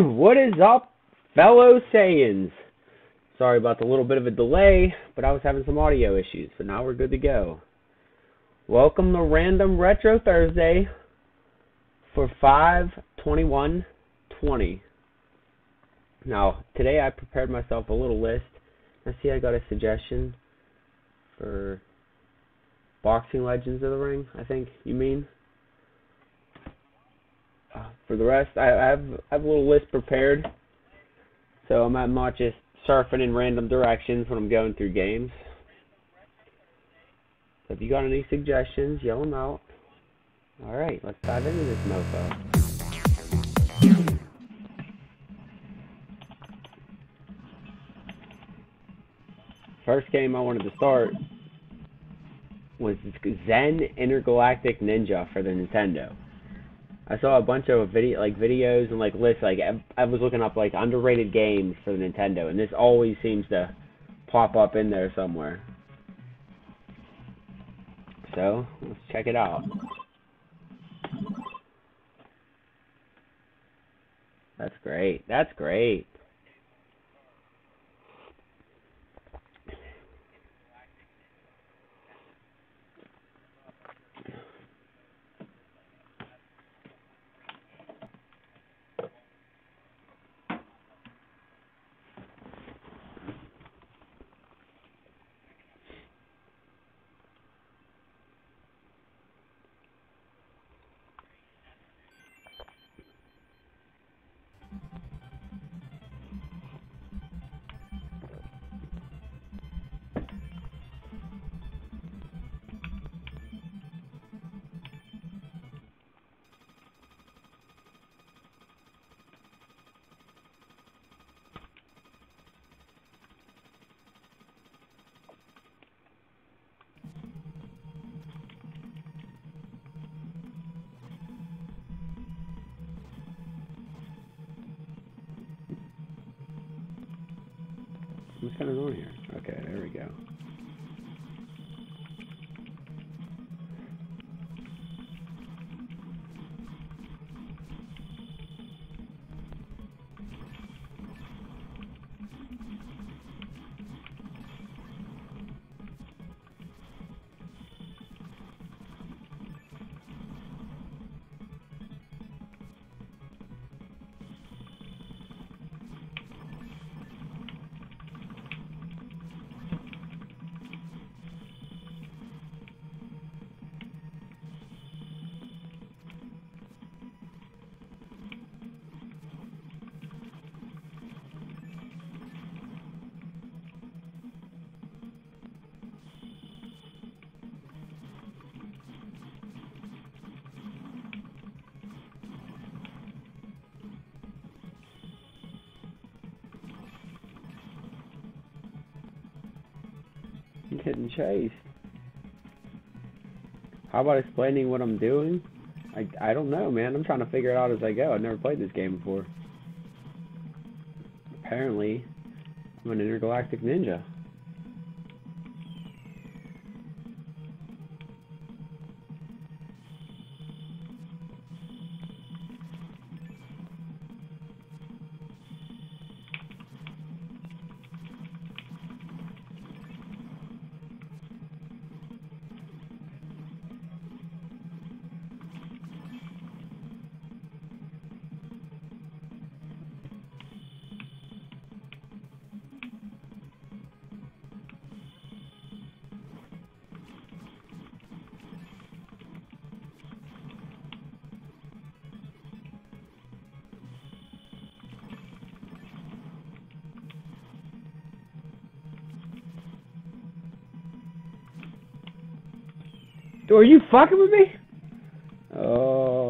What is up, fellow Saiyans? Sorry about the little bit of a delay, but I was having some audio issues, so now we're good to go. Welcome to Random Retro Thursday for 5/21/20. Now, today I prepared myself a little list. I see I got a suggestion for Boxing Legends of the Ring, I think you mean. For the rest, I have a little list prepared, so I'm not just surfing in random directions when I'm going through games. So if you got any suggestions, yell them out. Alright, let's dive into this mofo. First game I wanted to start was Zen Intergalactic Ninja for the Nintendo. I saw a bunch of videos and lists. I was looking up underrated games for the Nintendo, and this always seems to pop up in there somewhere. So let's check it out. That's great. That's great. What's going on here? Okay, there we go. Hidden chase. How about explaining what I'm doing? I don't know, man. I'm trying to figure it out as I go. I've never played this game before. Apparently, I'm an intergalactic ninja. Are you fucking with me? Oh.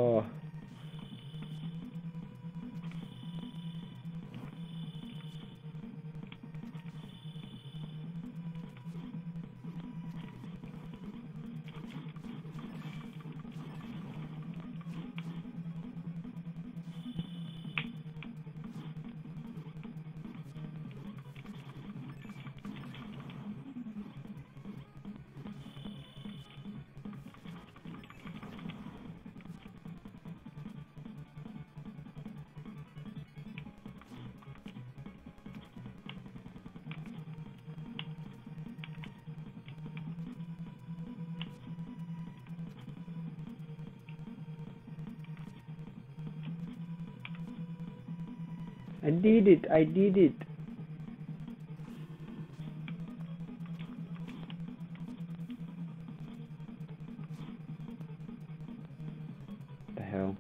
I did it, I did it. The hell?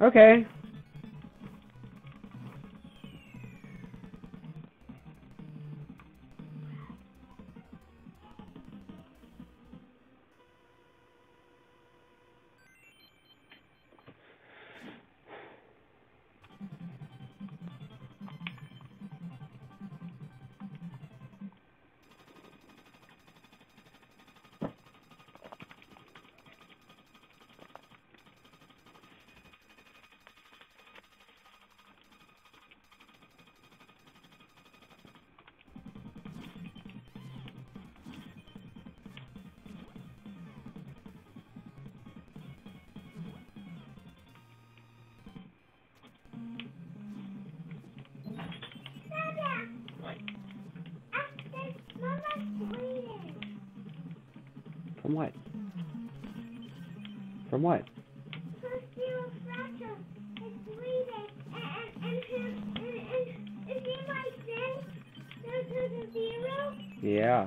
Okay. From what? From what? Yeah.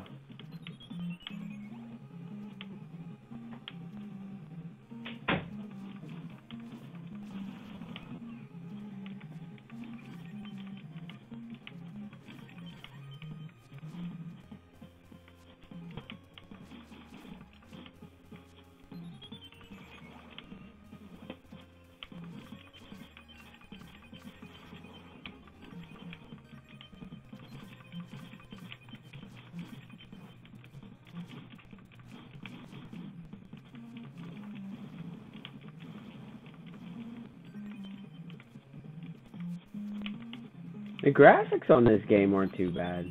The graphics on this game aren't too bad.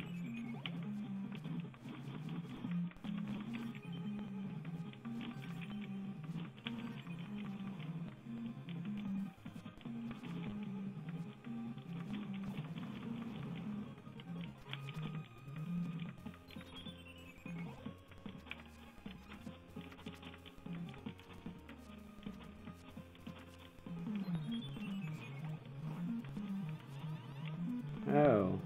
Oh.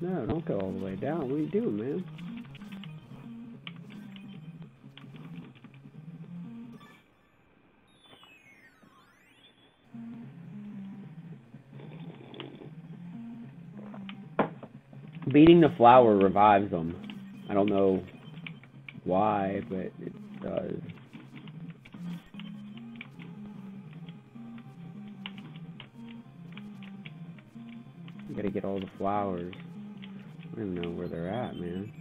No, don't go all the way down. What are you doing, man? Beating the flower revives them. I don't know why, but it does. Gotta get all the flowers. I don't know where they're at, man.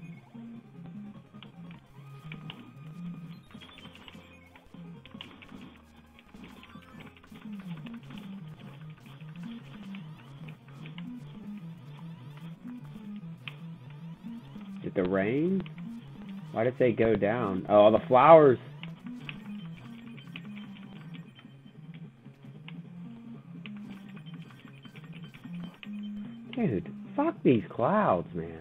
Did the rain? Why did they go down? Oh, all the flowers! Dude, fuck these clouds, man.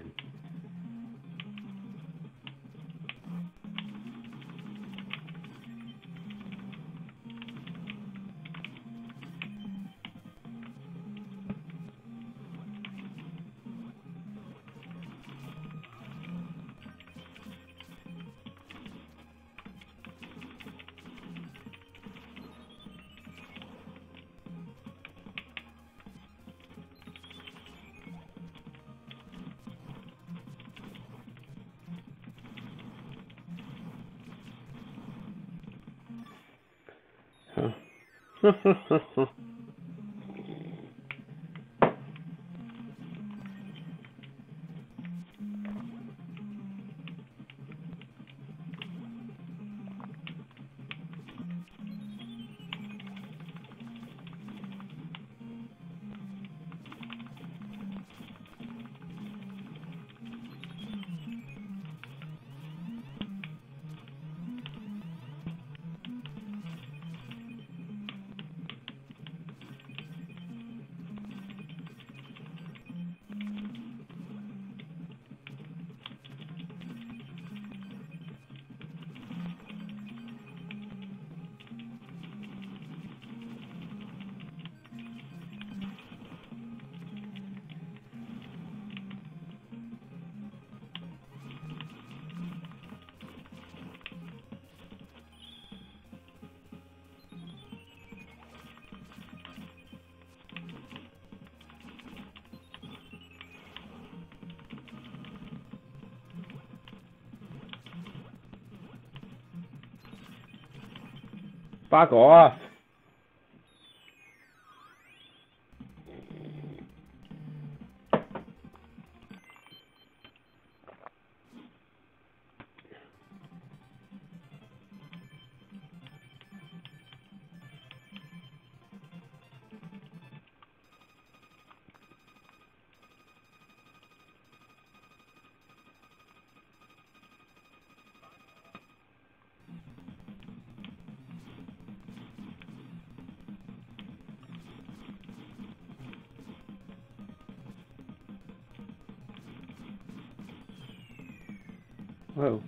Fuck off. Whoa.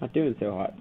Not doing so hot.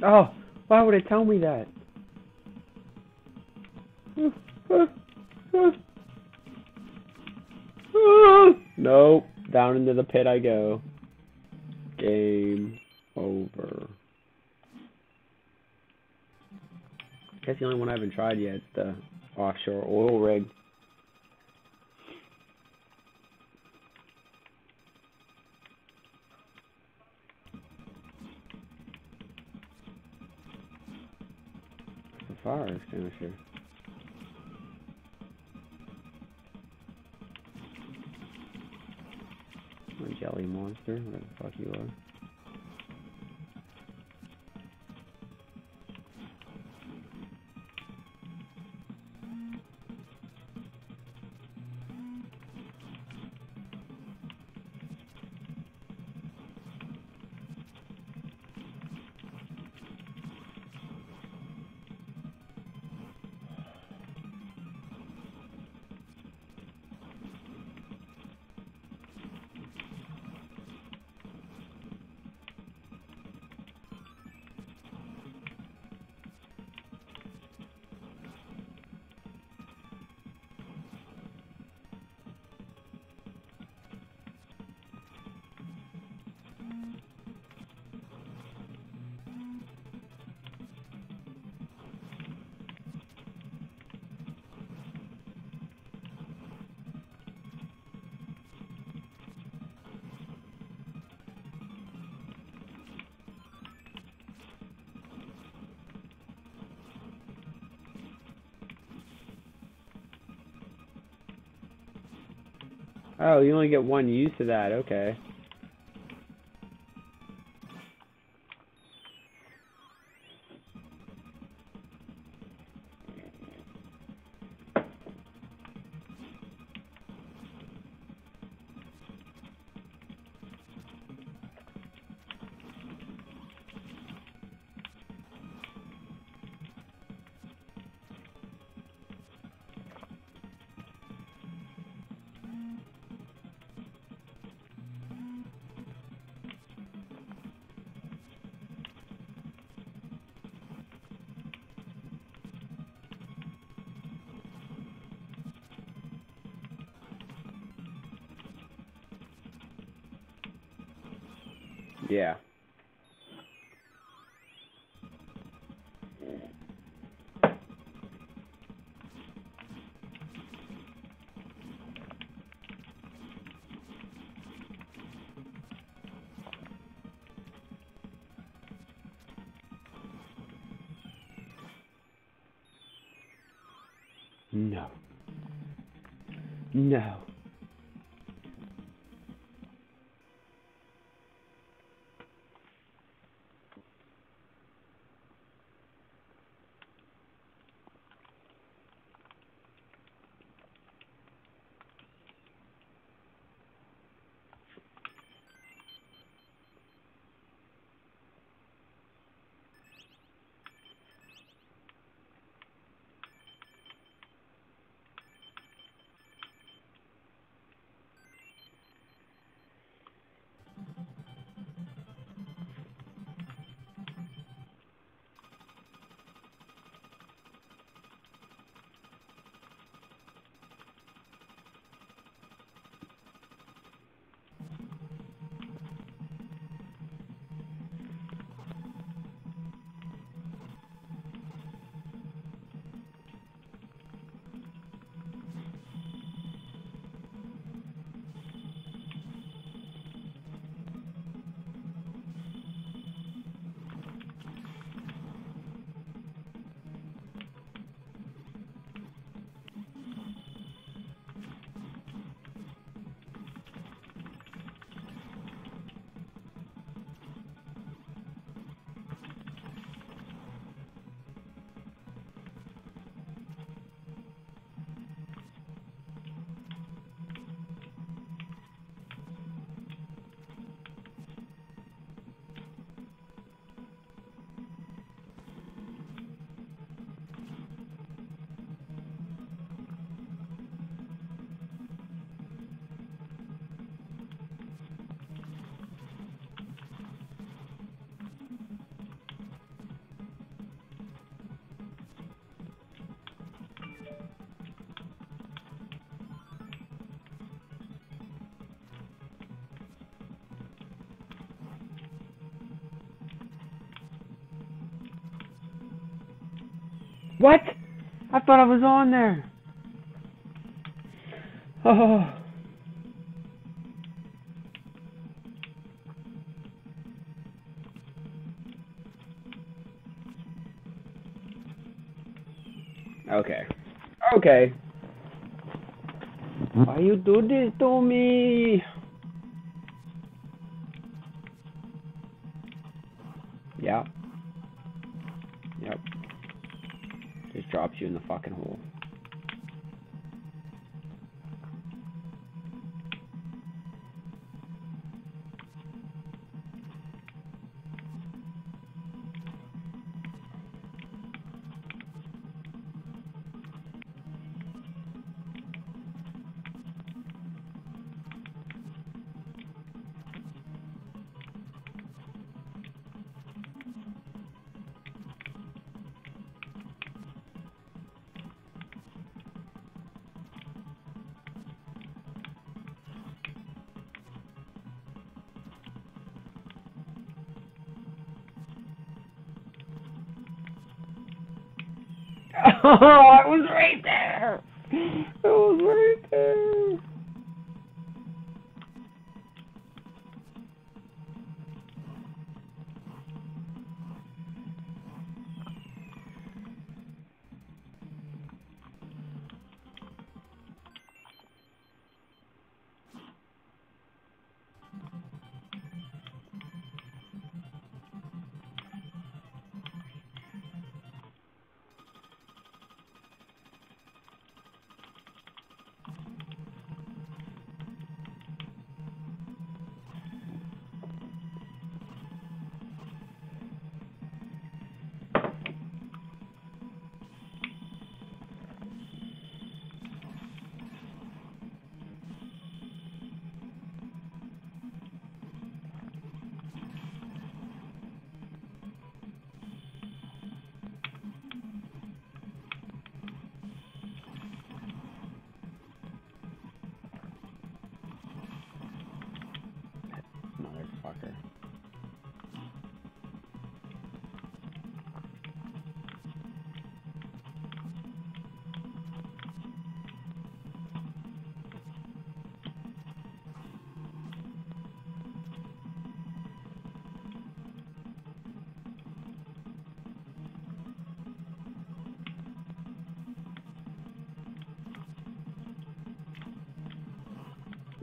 Oh, why would it tell me that? Nope, down into the pit I go. Game over. I guess the only one I haven't tried yet is the offshore oil rig. Fire extinguisher. My jelly monster, whatever the fuck you are. Oh, you only get one use of that, okay. Yeah. No. No. What? I thought I was on there. Oh. Okay. Okay. Why you do this to me? Yeah. Yep. Just drops you in the fucking hole. Oh, I was right there! I was right there!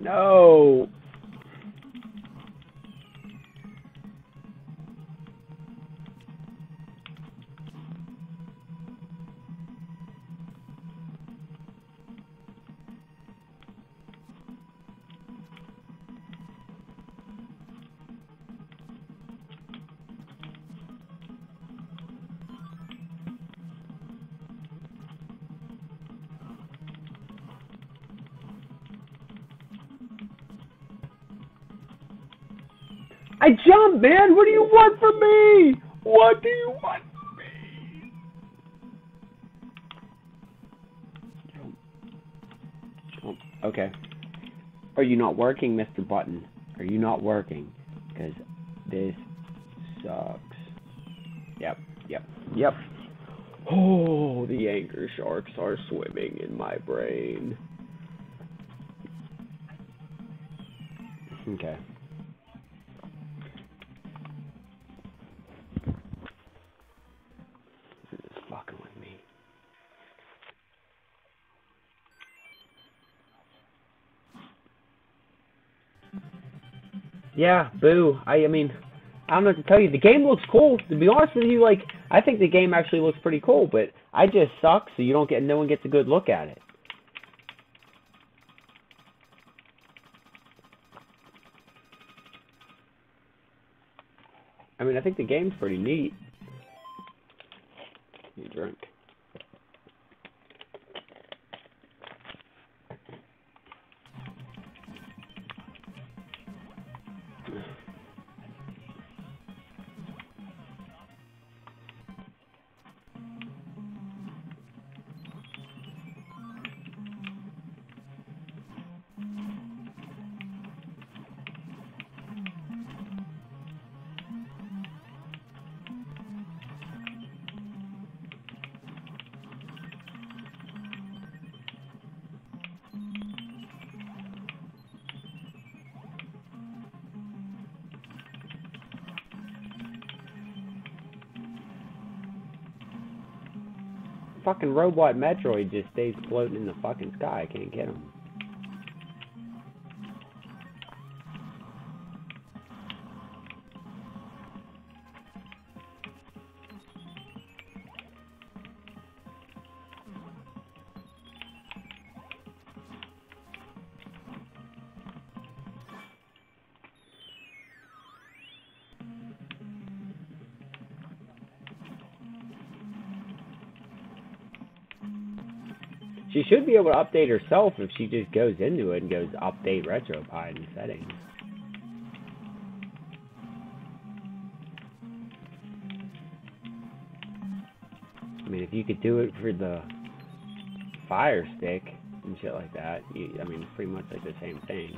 No! I jumped, man! What do you want from me? What do you want from me? Jump. Okay. Are you not working, Mr. Button? Are you not working? Because this sucks. Yep, yep, yep. Oh, the angry sharks are swimming in my brain. Okay. Yeah, boo. I mean, I don't know what to tell you. The game looks cool. To be honest with you, like, I think the game actually looks pretty cool, but I just suck, so you don't get, no one gets a good look at it. I mean, I think the game's pretty neat. You drink. Fucking robot Metroid just stays floating in the fucking sky. I can't get him. She should be able to update herself if she just goes into it and goes update RetroPie in settings. I mean, if you could do it for the Fire Stick and shit like that, I mean, it's pretty much like the same thing.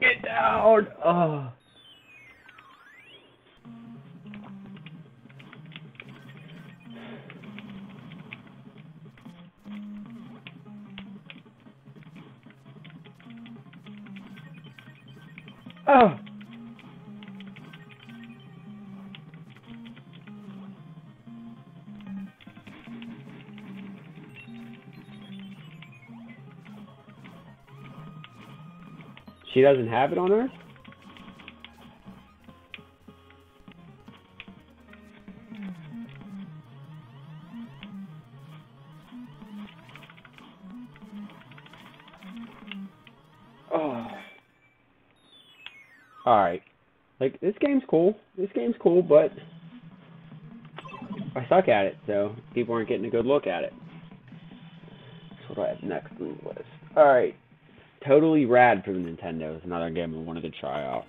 Get down! Oh. Oh! She doesn't have it on her? Oh. Alright. Like, this game's cool. This game's cool, but... I suck at it, so people aren't getting a good look at it. So what do I have next on the list? Alright. Totally Rad for the Nintendo is another game I wanted to try out.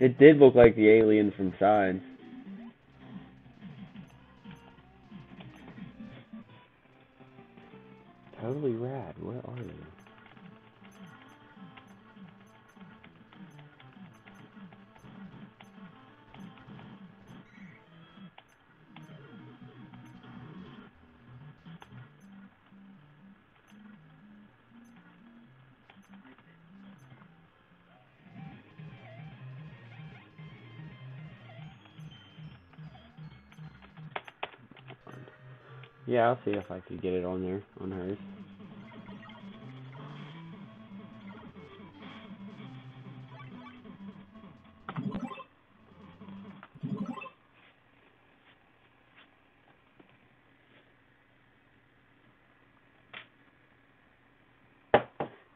It did look like the alien from Signs. Totally Rad, where are you? Yeah, I'll see if I could get it on there, on hers.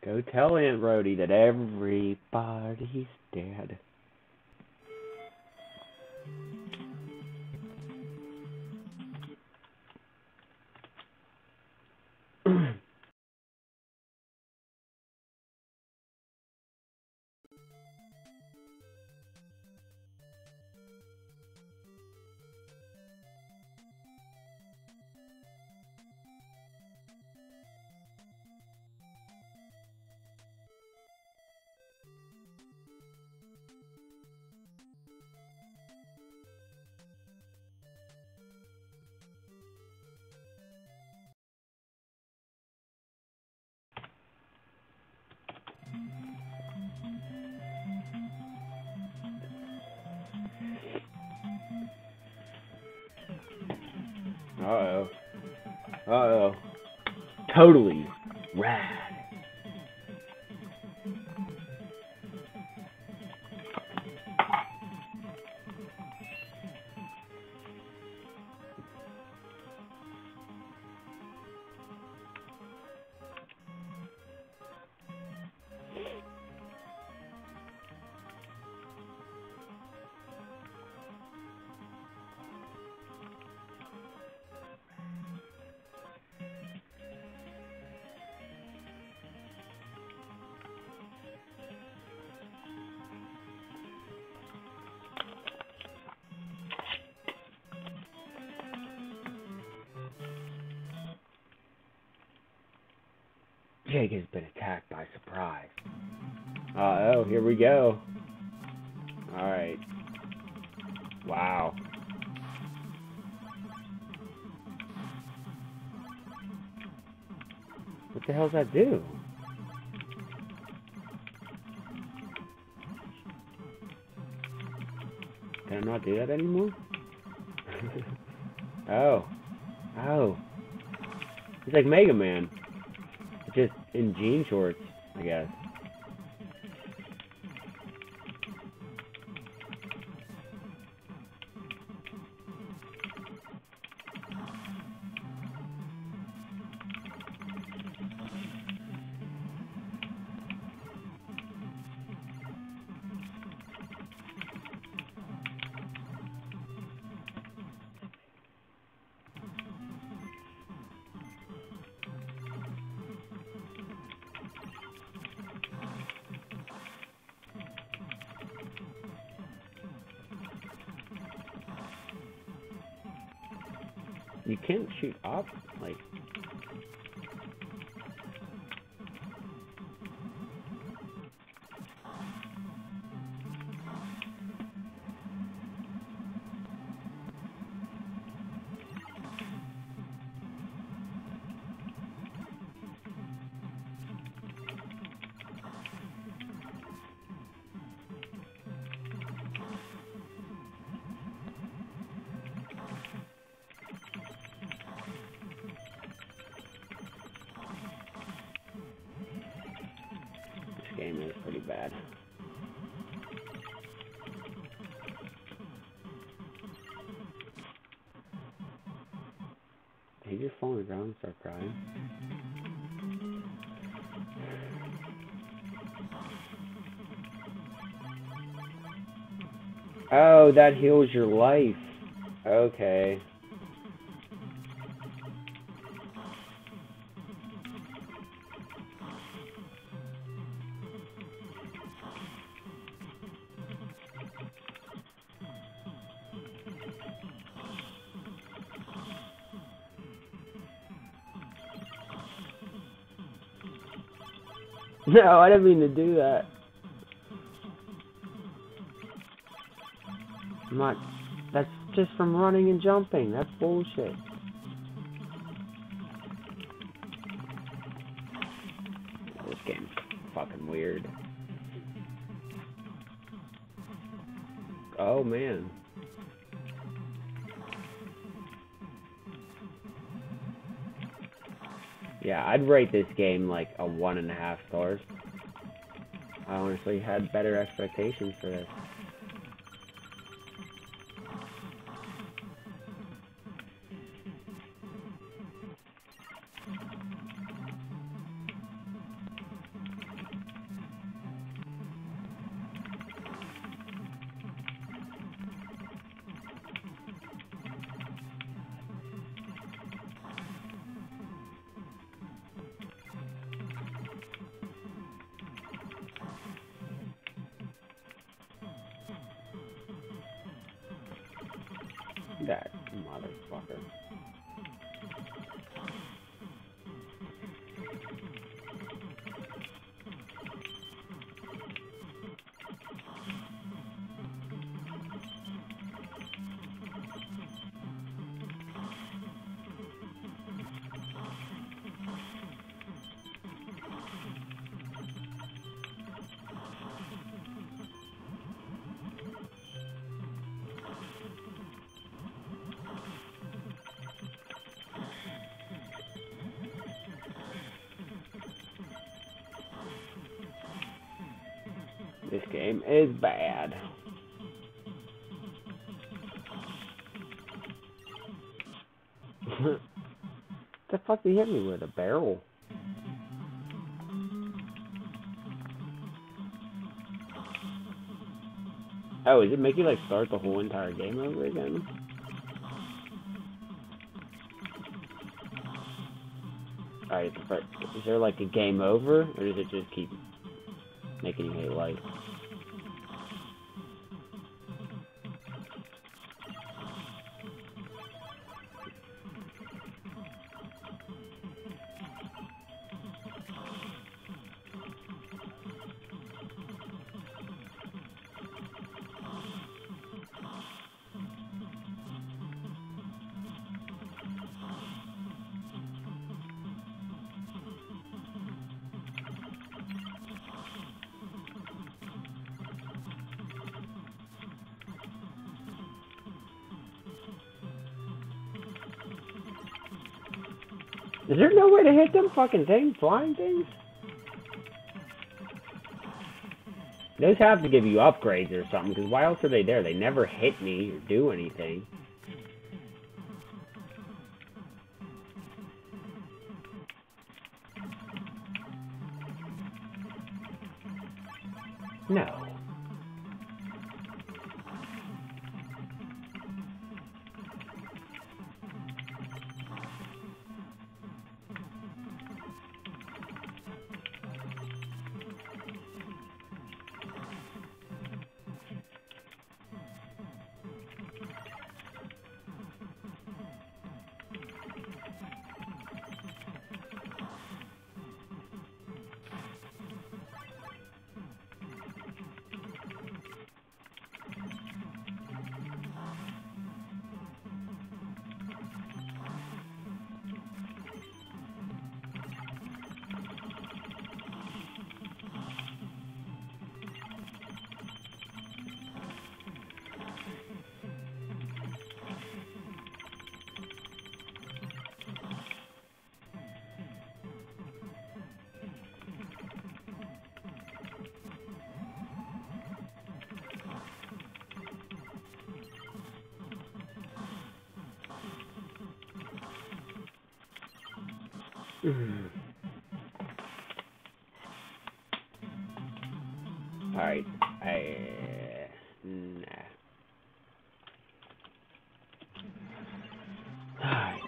Go tell Aunt Rhodey that everybody's dead. Uh-oh. Uh-oh. Totally Rad. Jake has been attacked by surprise. Oh, here we go. Alright. Wow. What the hell does that do? Can I not do that anymore? Oh. Oh. It's like Mega Man. Just in jean shorts, I guess. You can't shoot up, like... Game is pretty bad. Did you just fall on the ground and start crying? Oh, that heals your life. Okay. No, I didn't mean to do that. I'm not. That's just from running and jumping. That's bullshit. This game's fucking weird. Oh man. Yeah, I'd rate this game like a 1.5 stars. I honestly had better expectations for this. That motherfucker. This game is bad. What the fuck did he hit me with? A barrel? Oh, does it make you like start the whole entire game over again? Alright, is there like a game over, or does it just keep making you hate life? Is there no way to hit them fucking things? Flying things? Those have to give you upgrades or something, because why else are they there? They never hit me or do anything. No. Alright. Nah. Alright.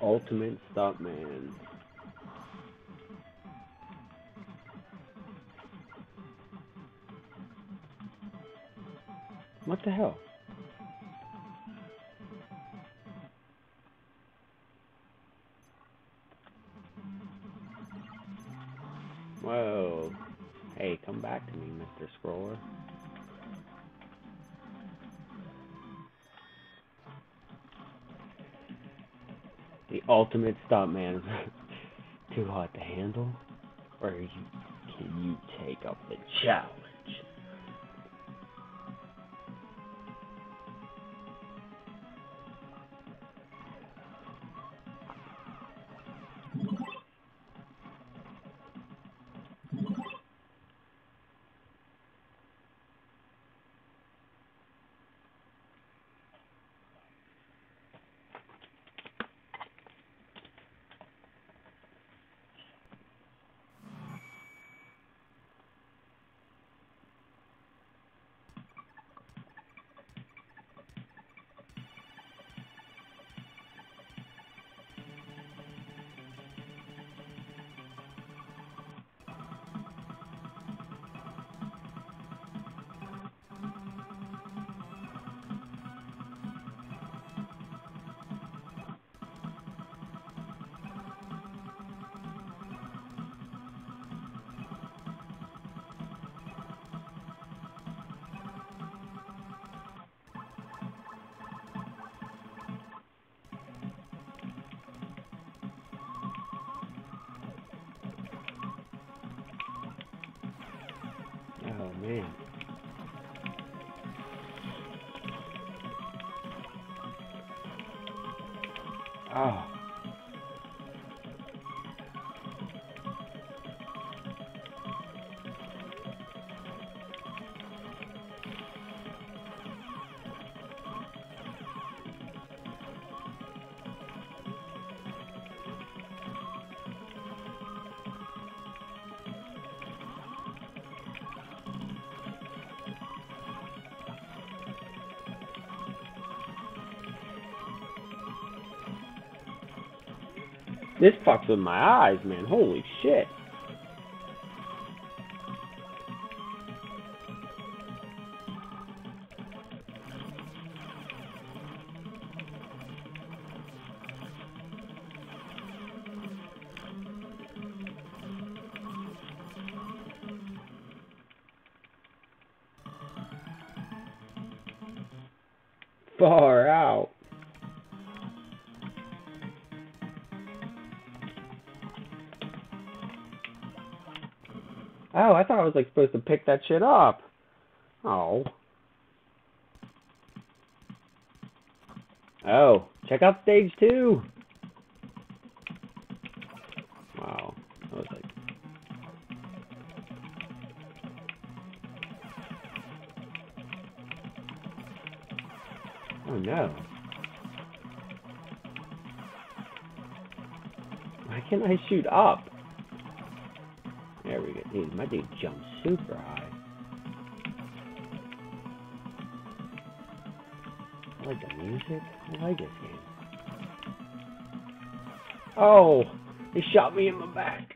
Ultimate Stuntman. What the hell? Whoa. Hey, come back to me, Mr. Scroller. The ultimate stuntman. Too hot to handle? Or can you take up the challenge? This fucks with my eyes, man. Holy shit. Far out. Oh, I thought I was, like, supposed to pick that shit up. Oh. Oh, check out stage 2. Wow. That was, like... Oh, no. Why can't I shoot up? There we go. Dude, my dude jumps super high. I like the music. I like this game. Oh! They shot me in the back!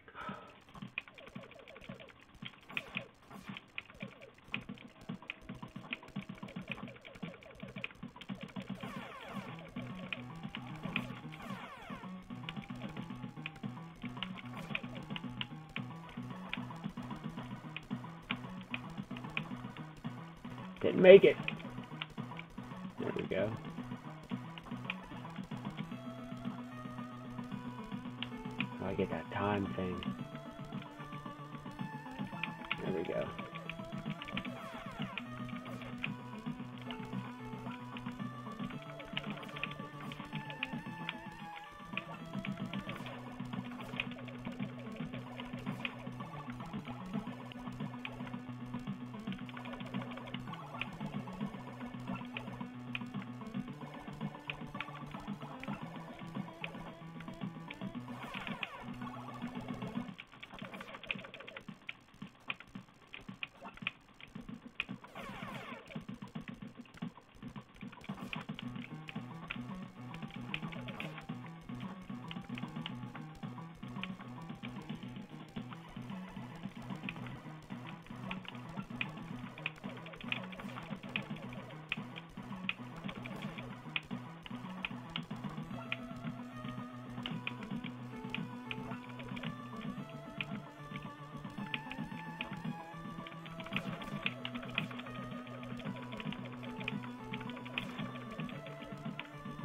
Didn't make it. There we go. Oh, I get that time thing. There we go.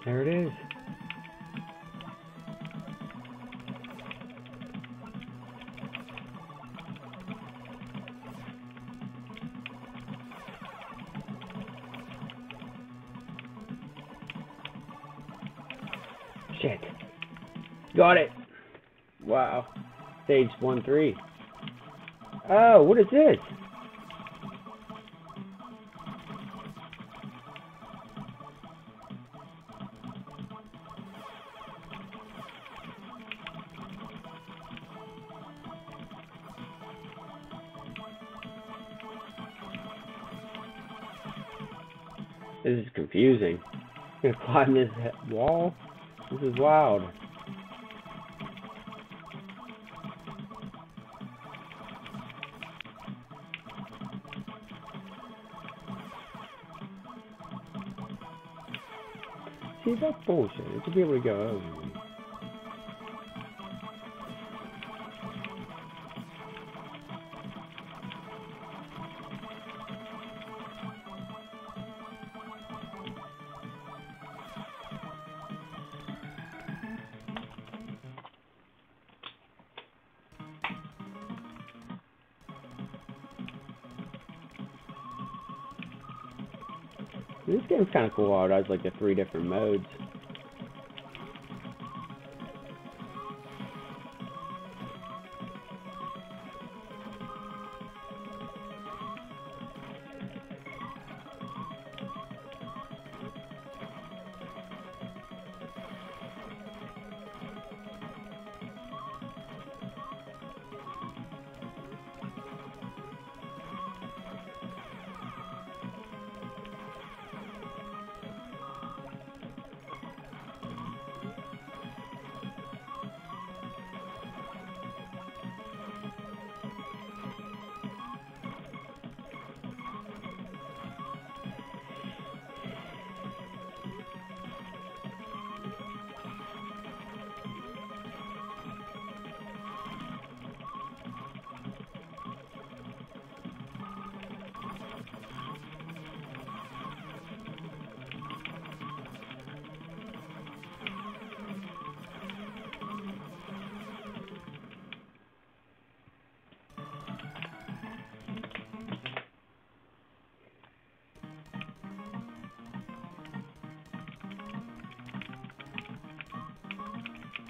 There it is. Shit. Got it. Wow. Stage 1-3. Oh, what is this? This is confusing. I'm gonna climb this wall. This is wild. See, that's bullshit. It should be able to go over me. This game's kind of cool. It has like the 3 different modes.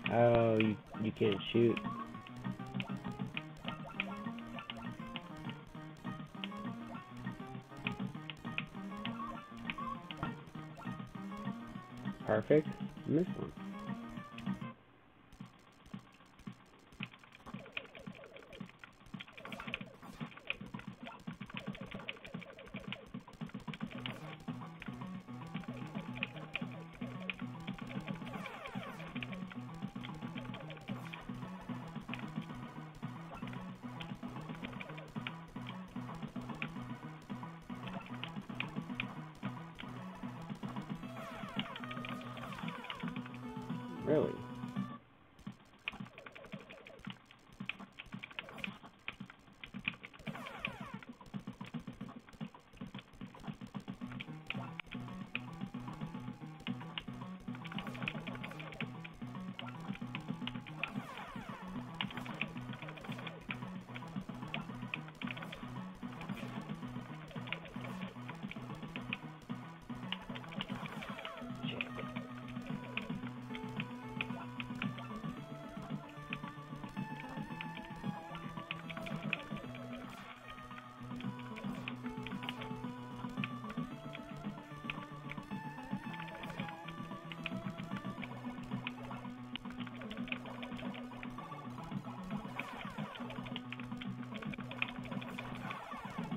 Oh, you can't shoot. Perfect. Missed one. Really?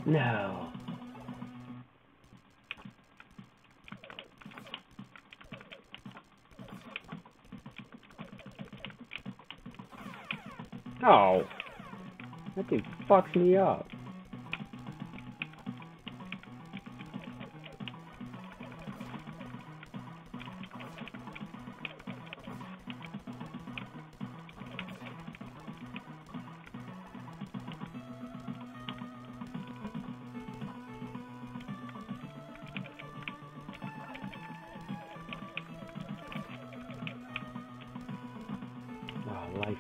No. Oh. That dude fucks me up. life.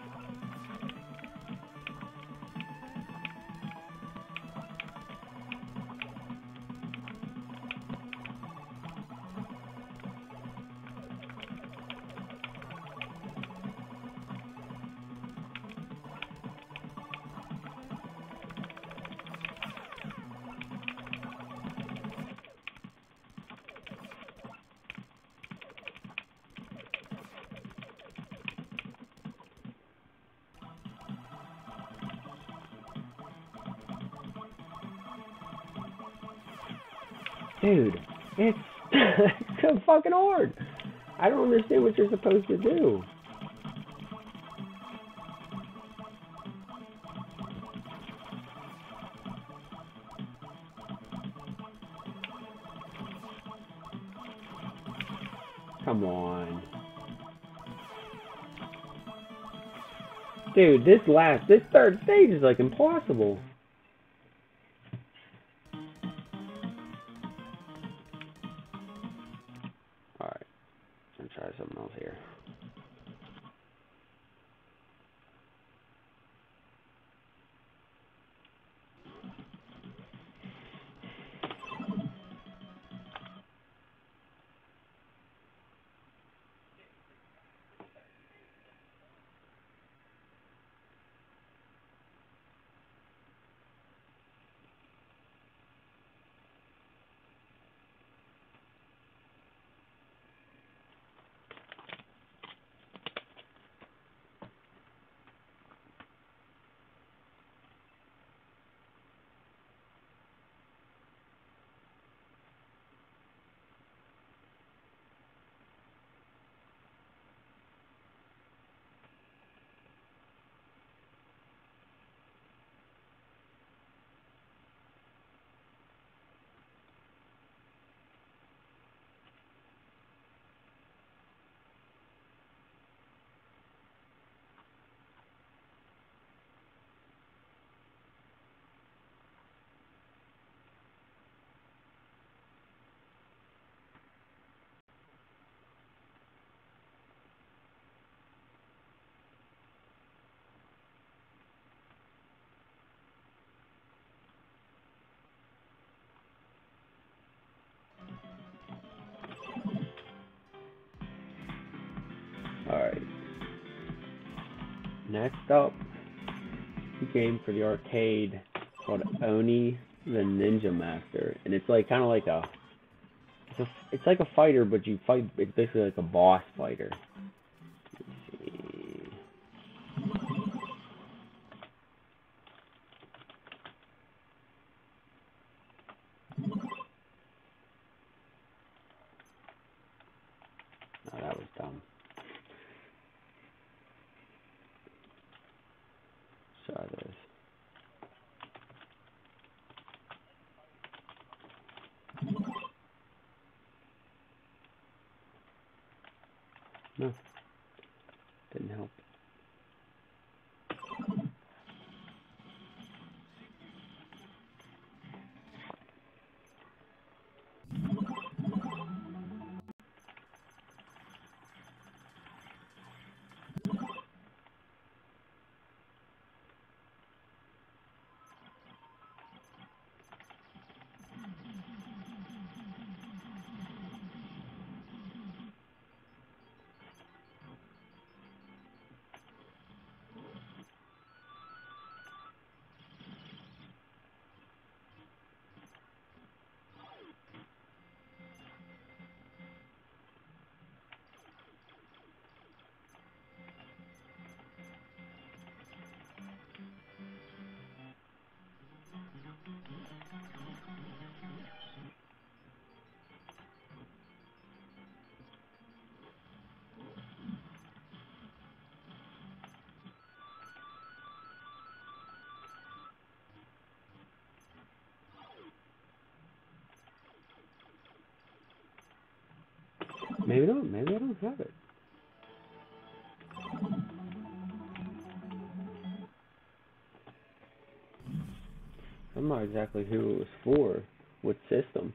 Dude, it's so fucking hard. I don't understand what you're supposed to do. Come on. Dude, this third stage is like impossible. Alright, next up, a game for the arcade called Oni the Ninja Master, and it's like kind of like it's like a fighter, but you fight, it's basically like a boss fighter. Let's see. Oh, that was dumb. No, didn't help. Maybe not. Maybe I don't have it. I'm not exactly who it was for, what system.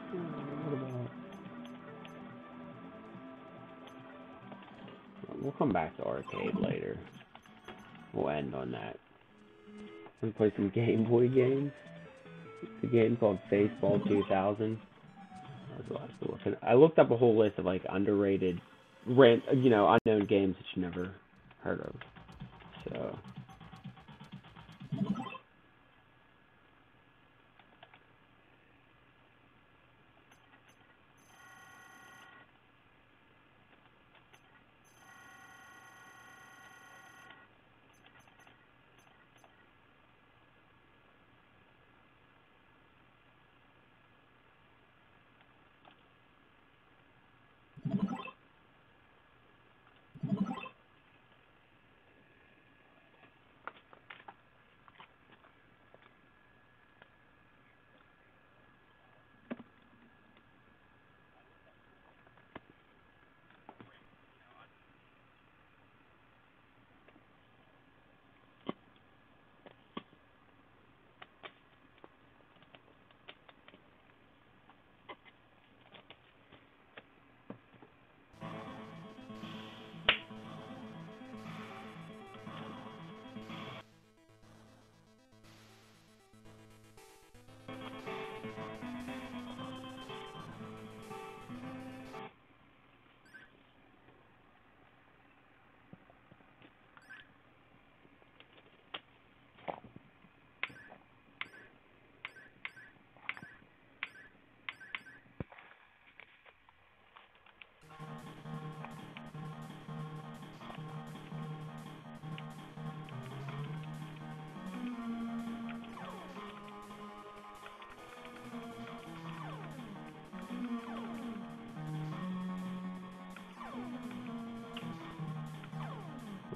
What about We'll come back to arcade later. We'll end on that. We play some Game Boy games. It's a game called Baseball 2000. That was the last one. I looked up a whole list of like underrated, you know, unknown games that you never heard of. So.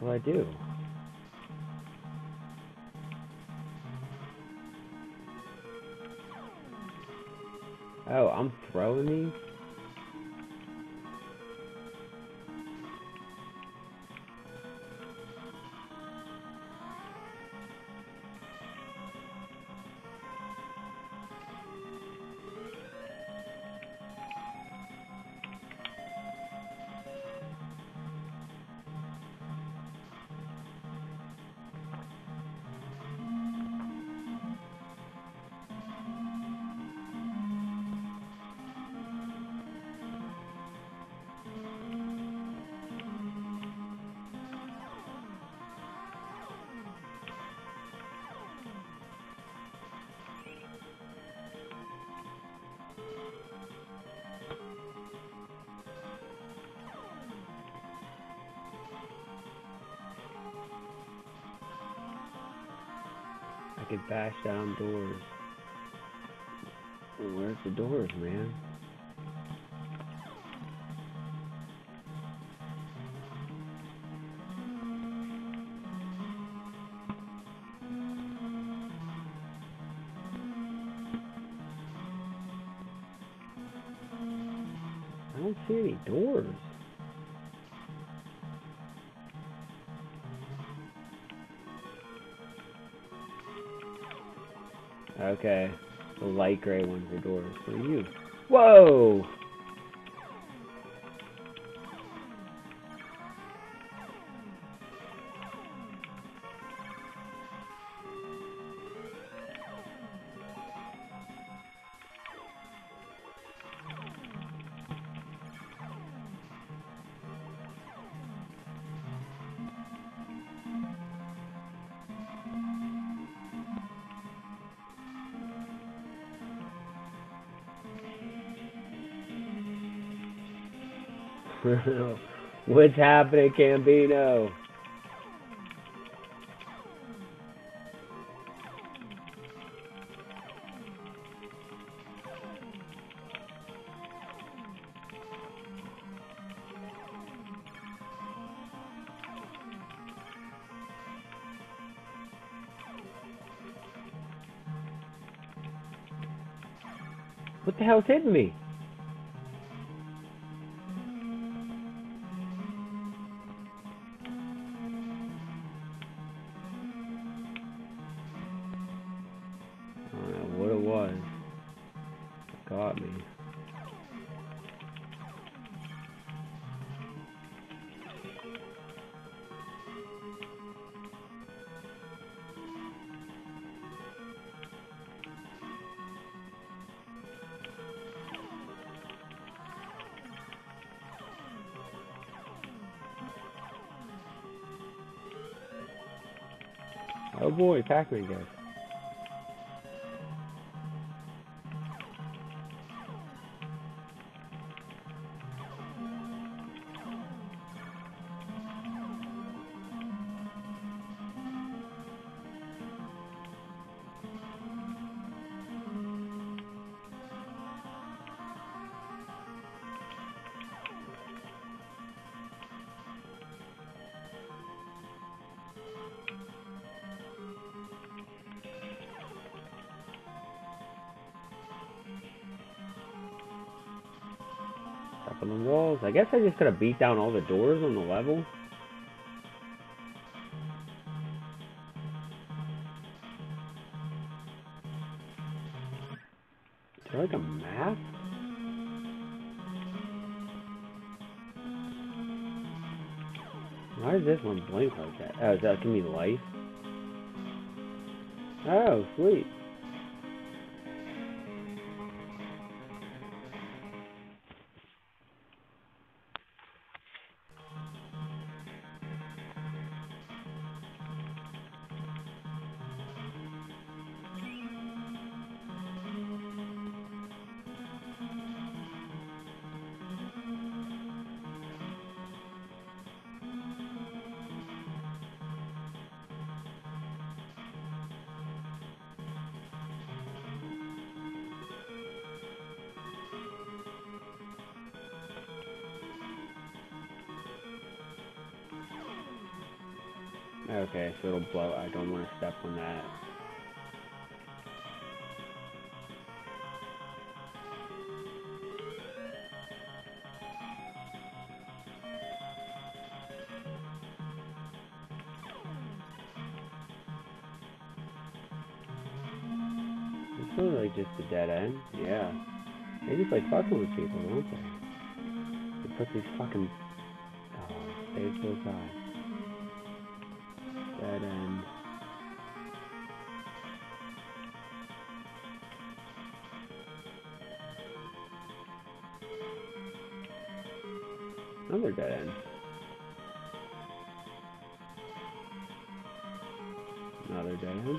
Well, I do. Oh, I'm throwing these? Could bash down doors. Where's the doors, man? I don't see any doors. Okay, the light gray ones are doors for you. Whoa! What's happening, Cambino? What the hell's hitting me? Oh boy, Packer again. Up on the walls. I guess I just gotta beat down all the doors on the level. Is there like a map? Why is this one blank like that? Oh, is that gonna be life? Oh, sweet. Okay, so it'll blow. I don't want to step on that. It's not really just a dead end. Yeah. They just like fucking with people, don't they? They put these fucking... Oh, they still die. That end. Another dead end. Another dead end.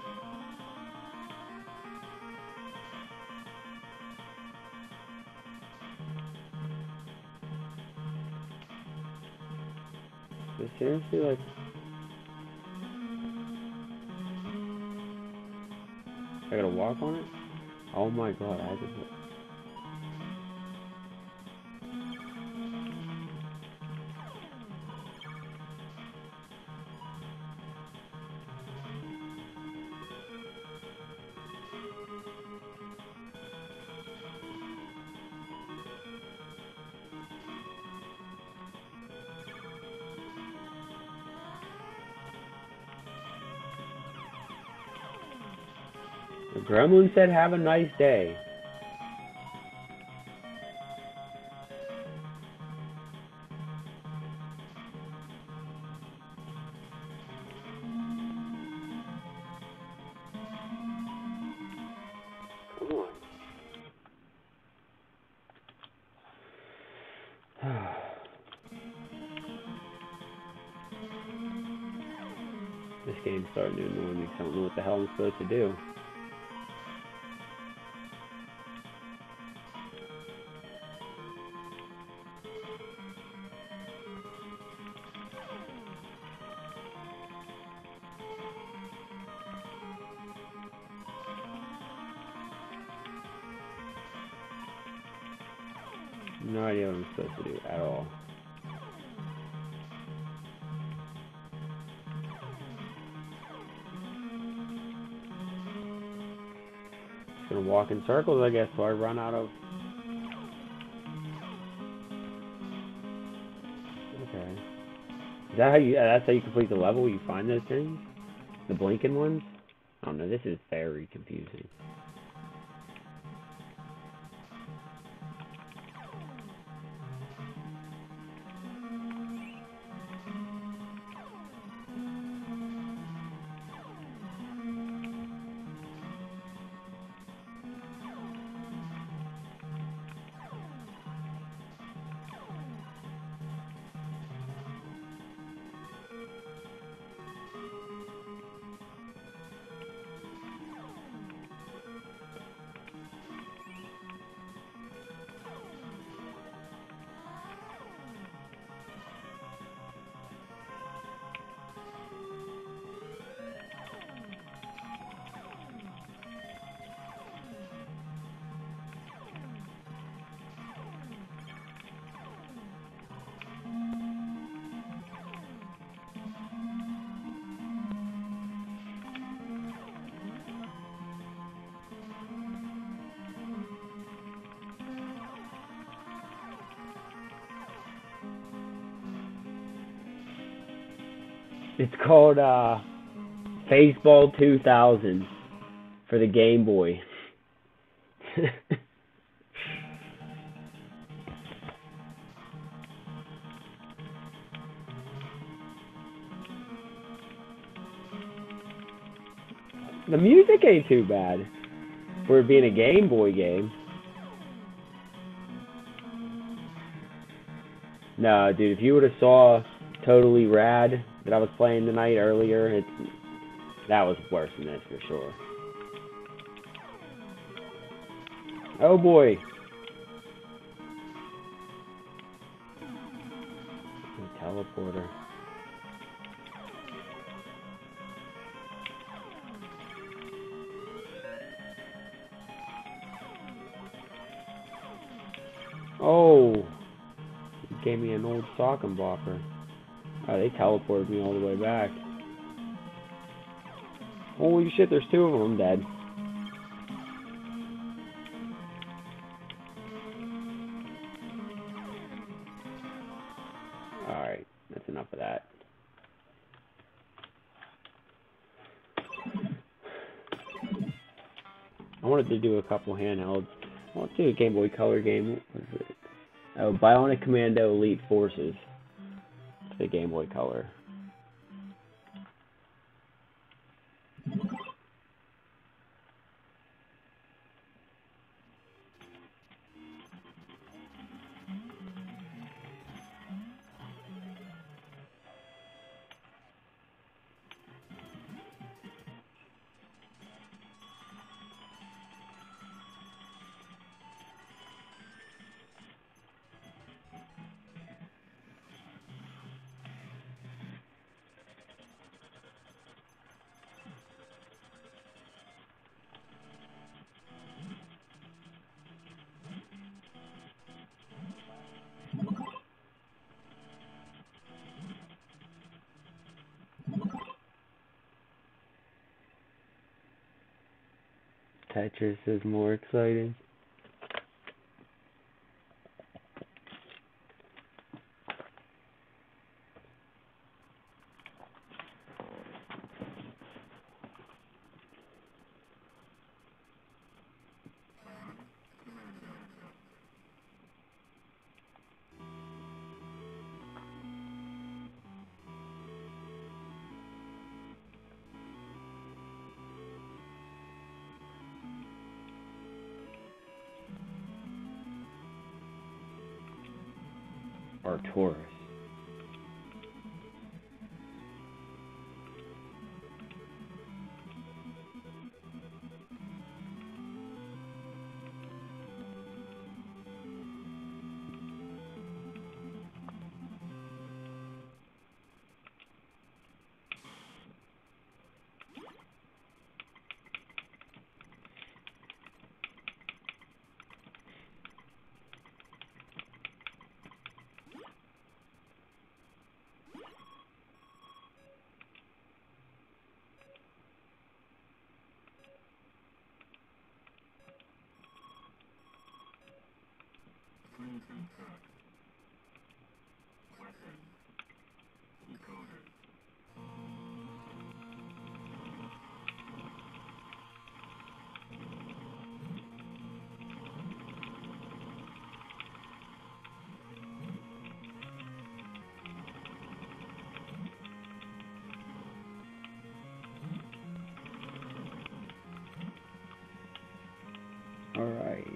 But seriously, like... I gotta walk on it? Oh my god, I just... The gremlin said, have a nice day. Come on. This game's starting to annoy me. I don't know what the hell I'm supposed to do. No idea what I'm supposed to do at all. Just gonna walk in circles, I guess, till I run out of... Okay. Is that how you... that's how you complete the level? You find those things? The blinking ones? I don't know, this is very confusing. It's called Faceball 2000 for the Game Boy. The music ain't too bad for it being a Game Boy game. No, dude, if you would have saw Totally Rad that I was playing the night earlier, that was worse than this for sure. Oh boy. A teleporter. Oh, he gave me an old sock and bopper. Oh, they teleported me all the way back. Holy shit, there's two of them dead. Alright, that's enough of that. I wanted to do a couple handhelds. Well, let's do a Game Boy Color game. What is it? Oh, Bionic Commando: Elite Forces. It's the Game Boy Color. Tetris is more exciting. Arcturus. All right.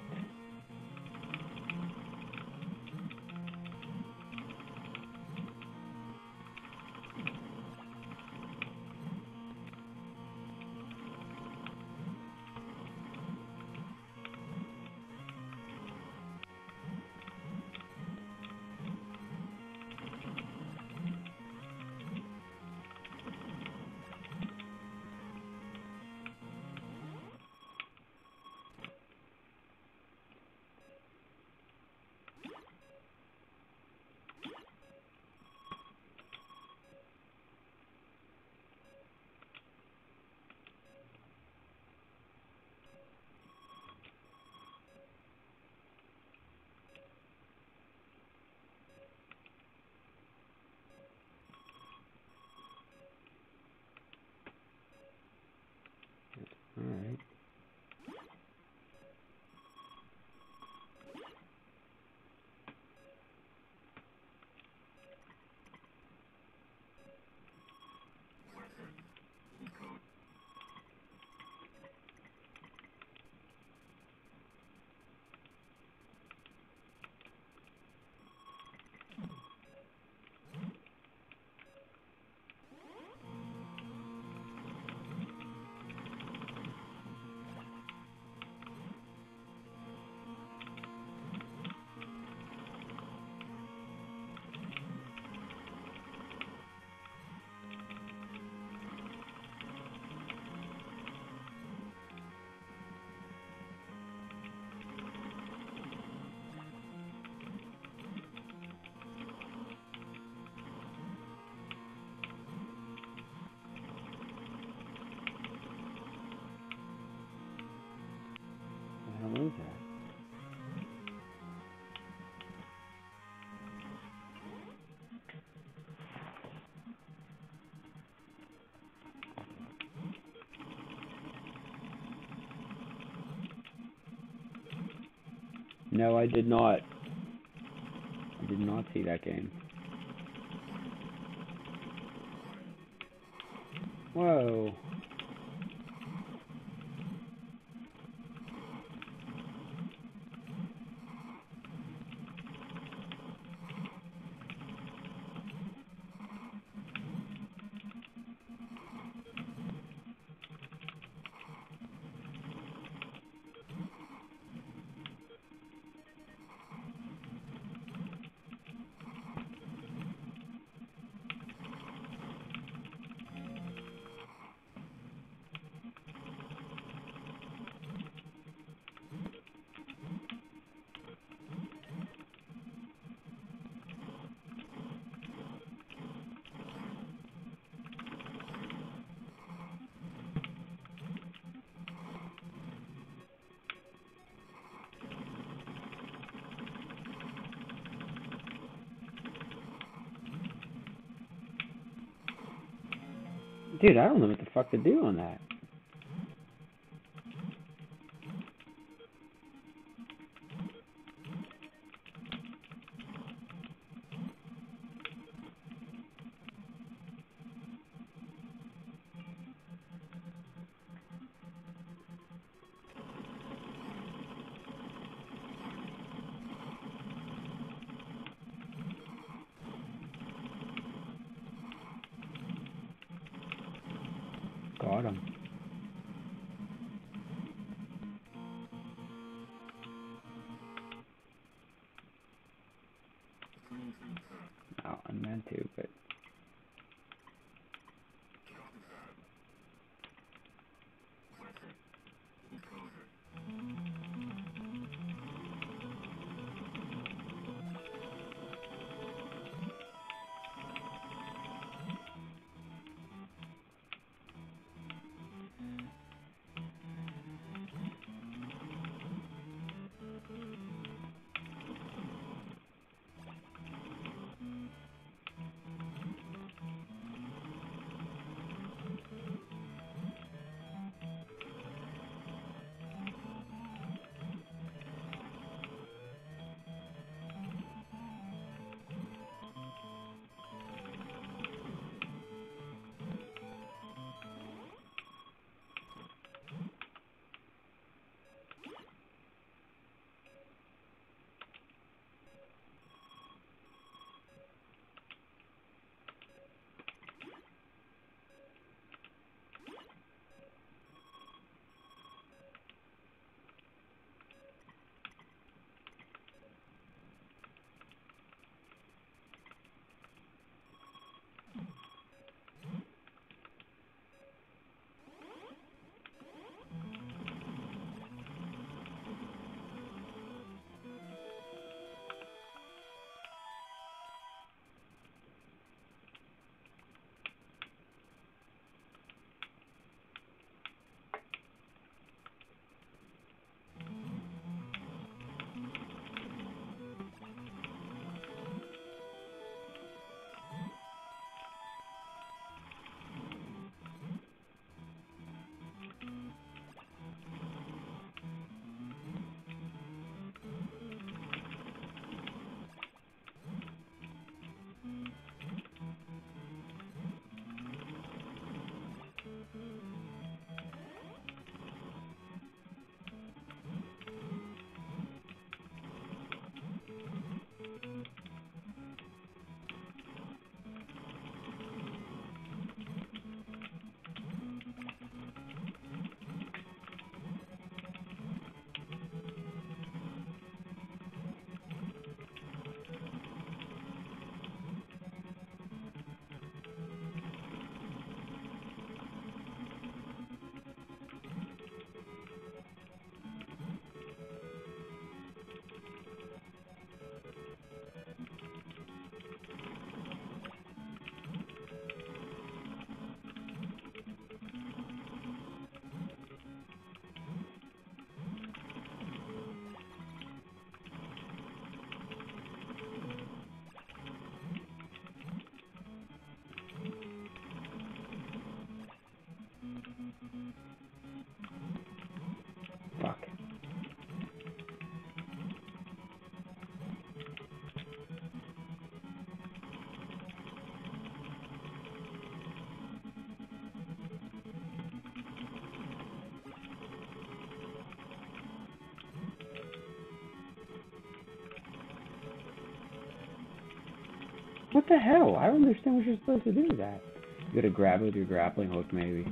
No, I did not. I did not see that game. Whoa. Dude, I don't know what the fuck to do on that. What the hell? I don't understand what you're supposed to do with that. You gotta grab it with your grappling hook, maybe.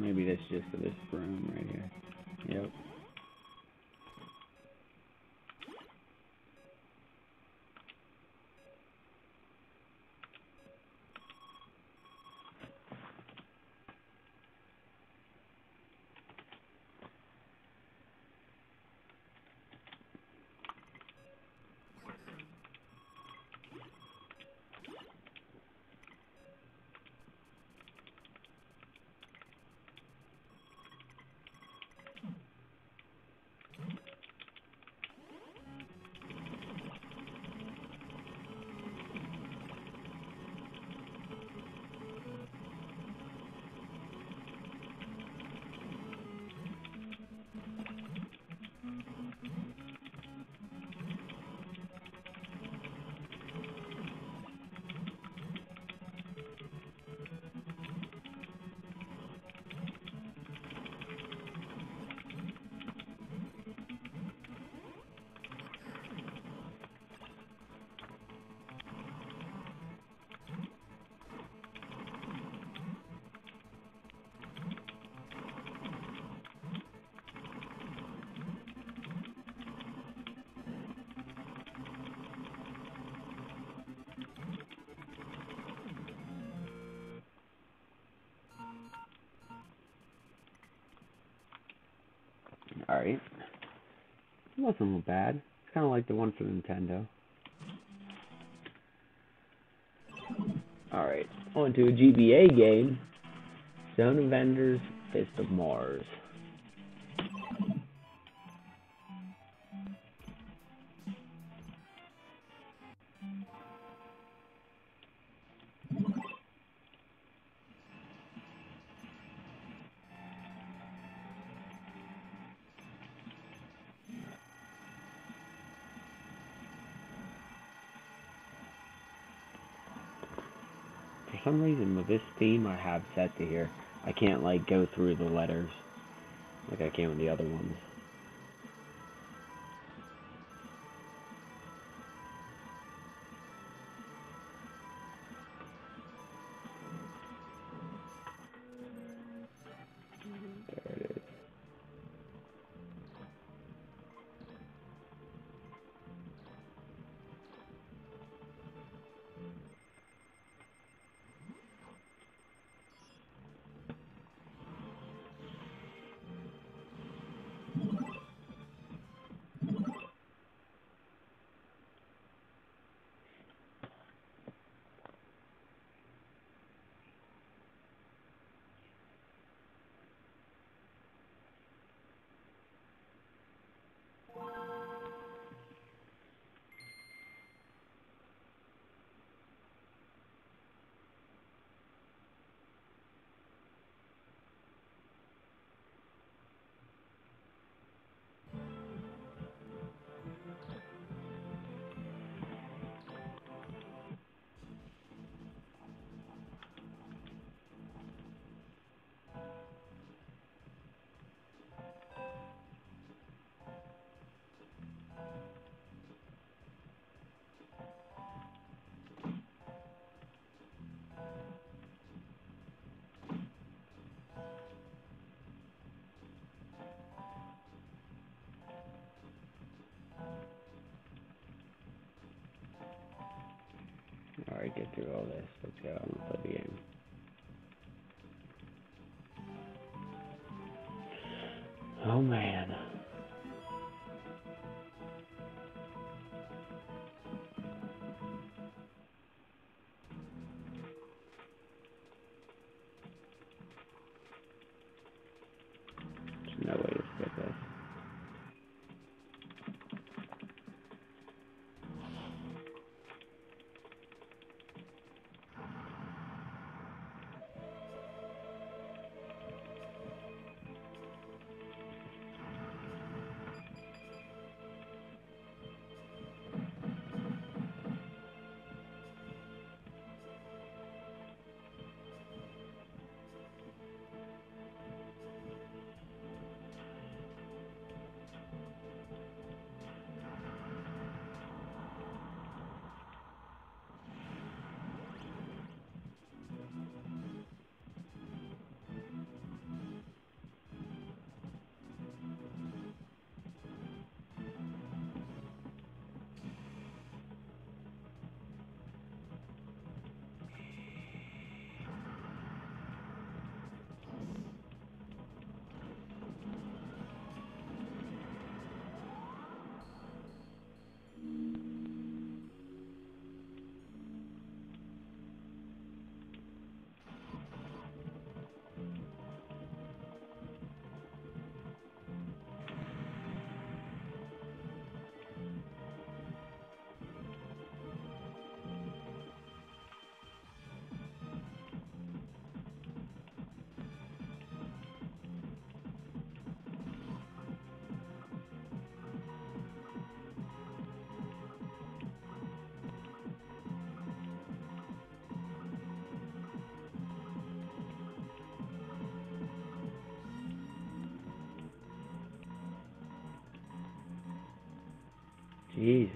Maybe that's just for this room right here. Yep. Alright, it wasn't bad. It's kind of like the one for Nintendo. Alright, on to a GBA game, Zone of the Enders: Fist of Mars. For some reason, with this theme I have set to here, I can't like go through the letters like I can with the other ones. Alright, get through all this. Let's go. I'm gonna play the game. Oh man. Jesus.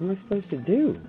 What am I supposed to do?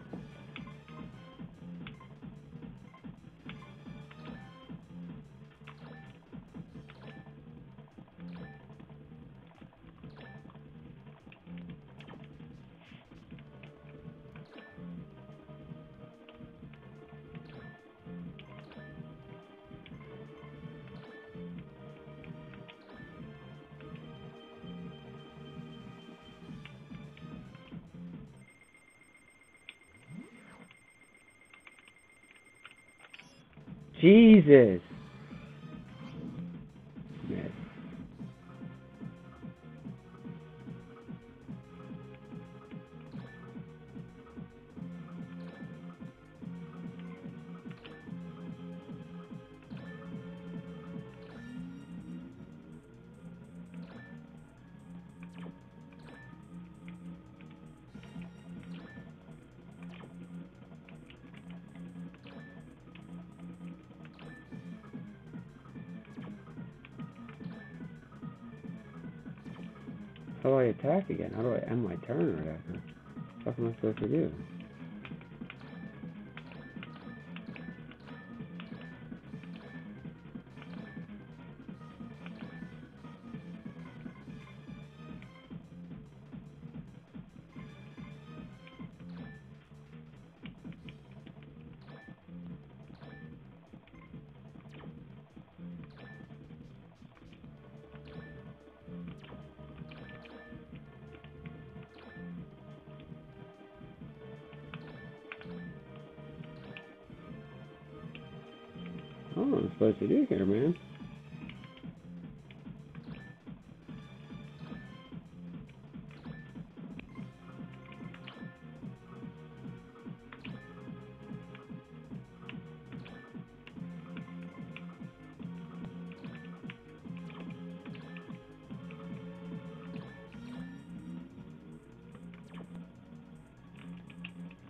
Jesus. Yes. How do I attack again? How do I end my turn right after? What am I supposed to do? I don't know what I'm supposed to do here, man.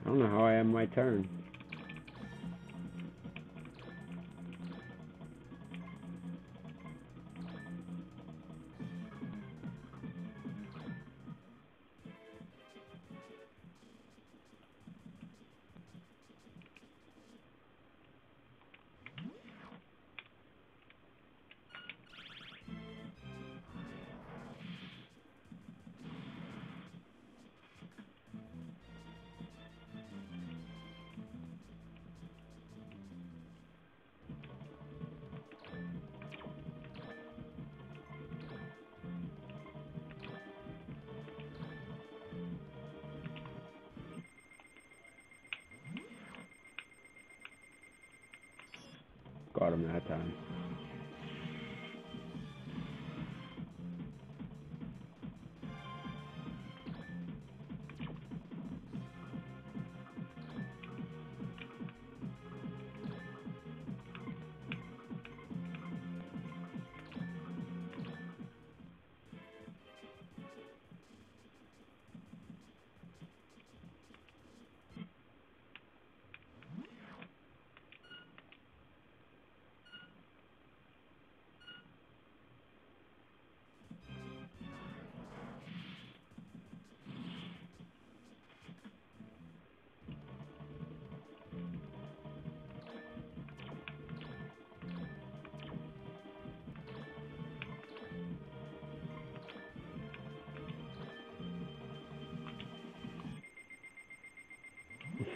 I don't know how I end my turn. Got him that time.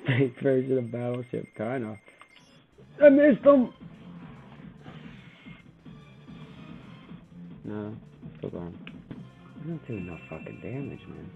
Fake version of Battleship, kinda. I missed him! No, still gone. I don't do enough fucking damage, man.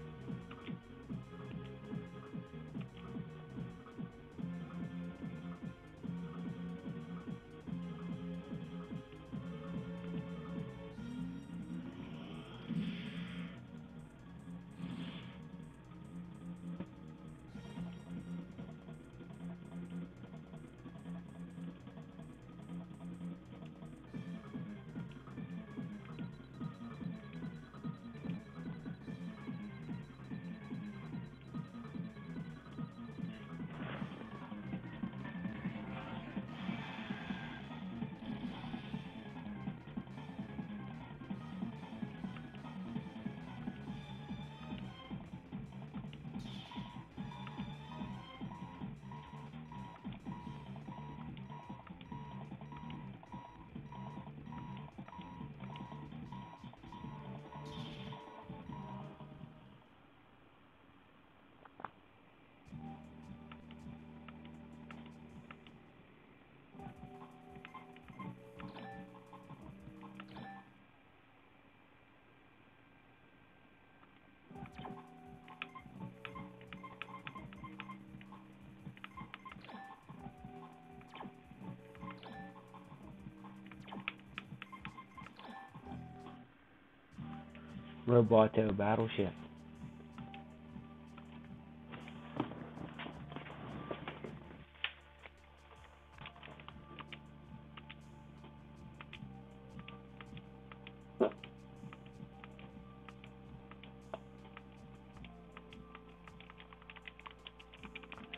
Roboto Battleship.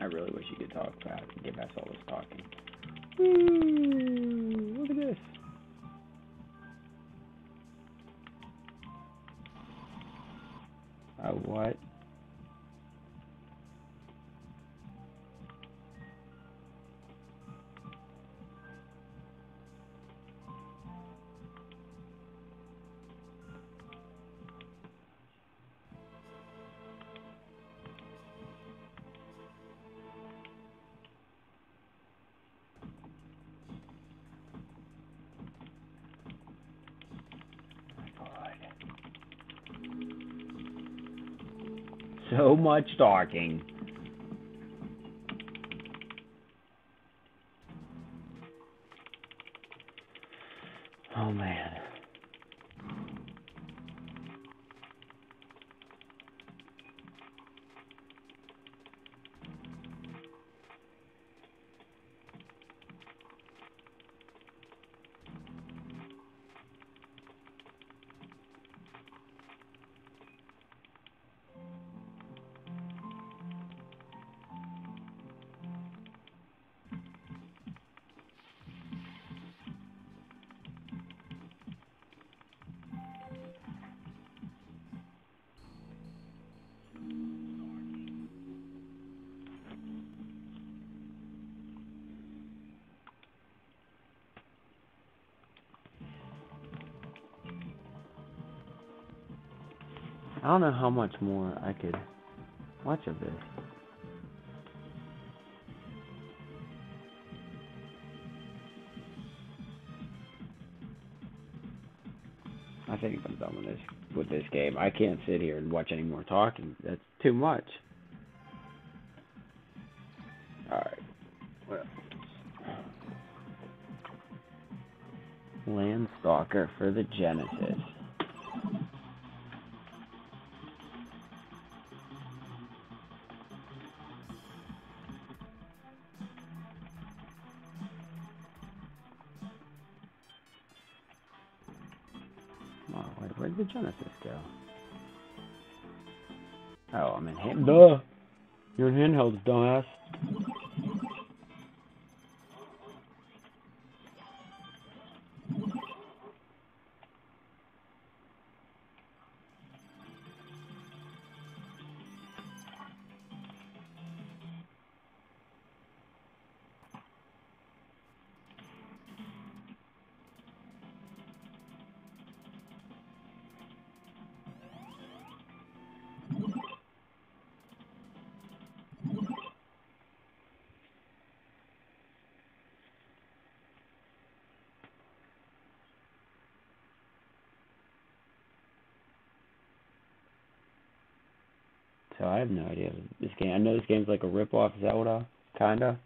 I really wish you could talk back and get past all this talking. Ooh, look at this. What? So much talking. Oh man. I don't know how much more I could watch of this. I think I'm done with this game. I can't sit here and watch any more talking. That's too much. Alright. What else? Landstalker for the Genesis. Where'd the Genesis go? Oh, I'm in hand. Duh! You're in handheld, dumbass. So I have no idea this game. I know this game's like a rip-off Zelda, kinda.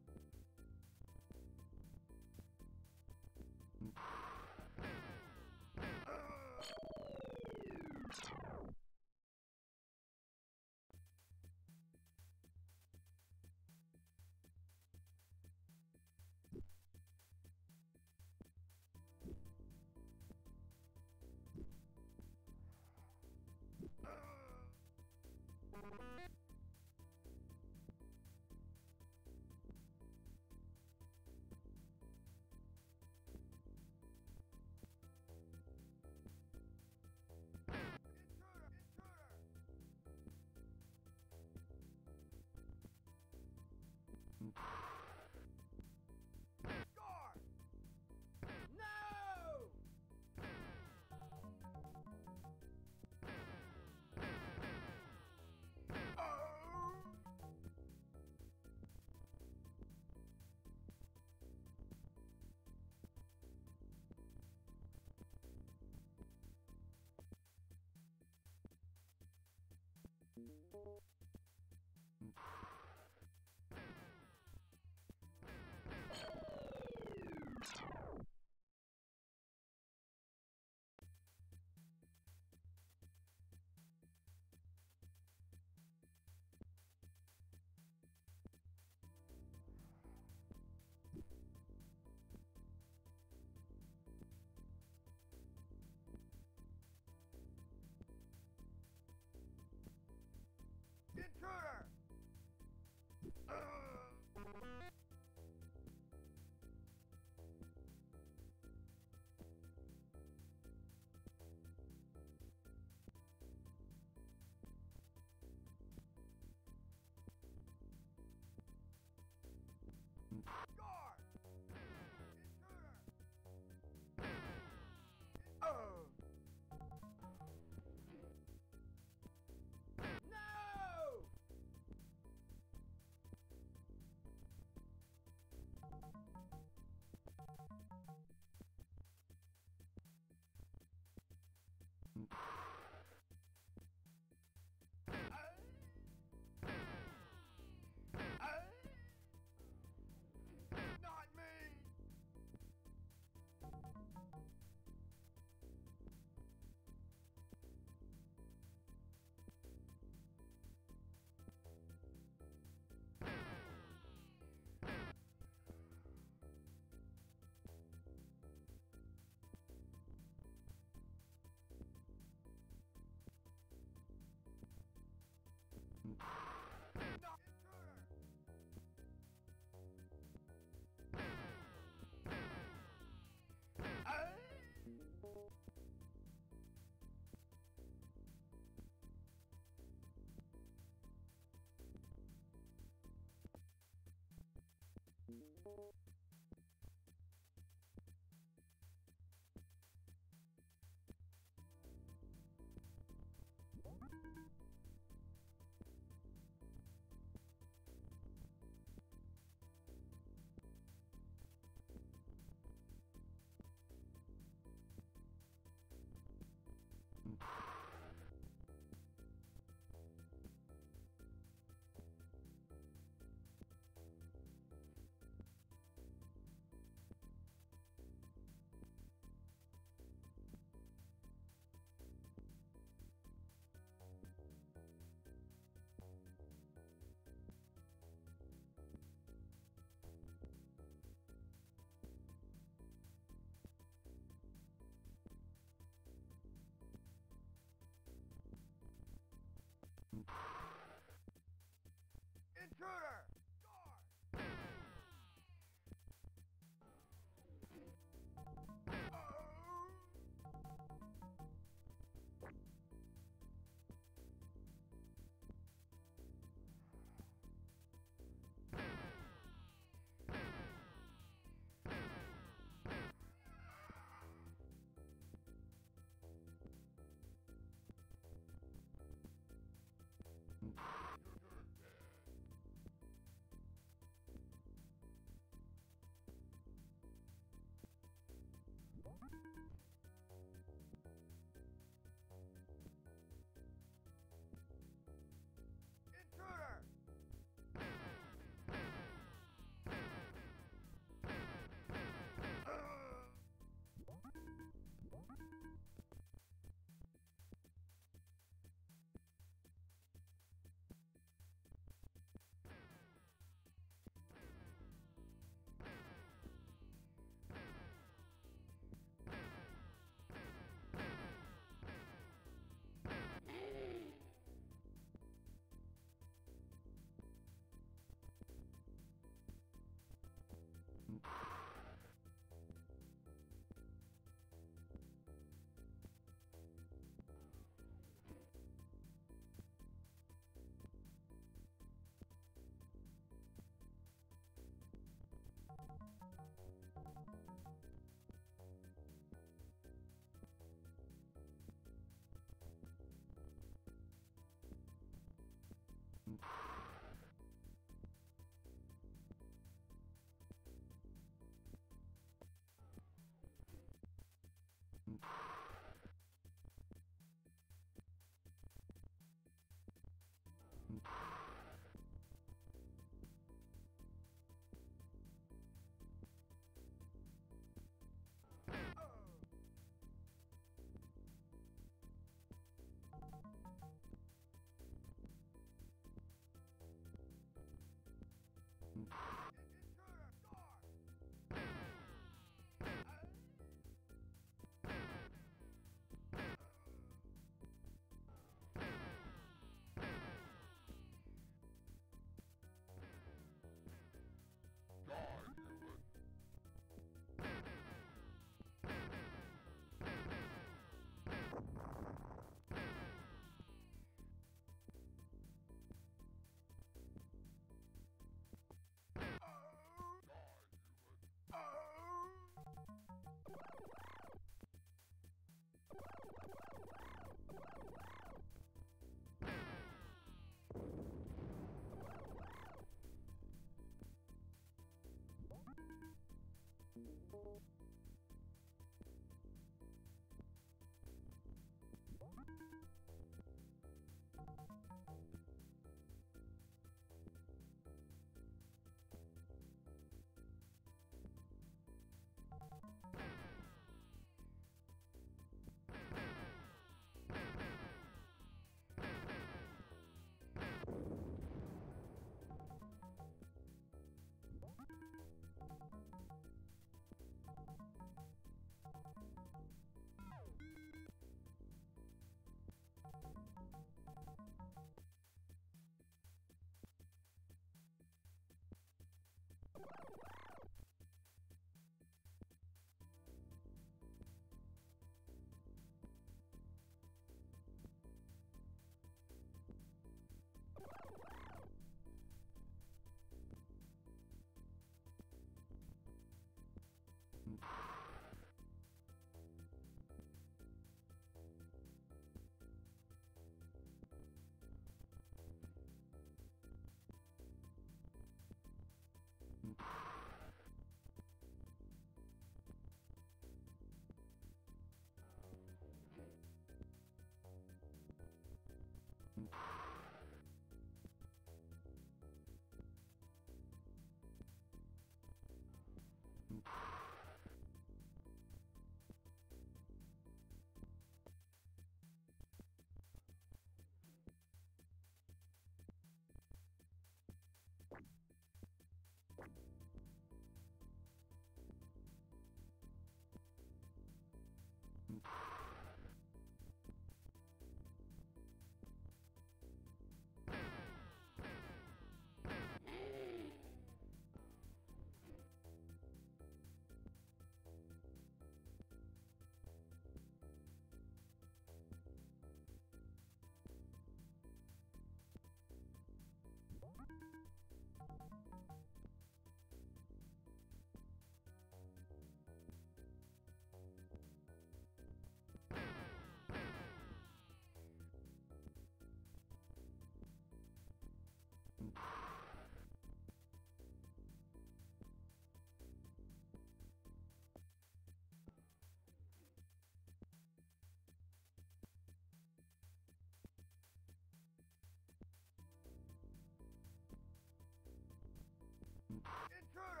Intruder!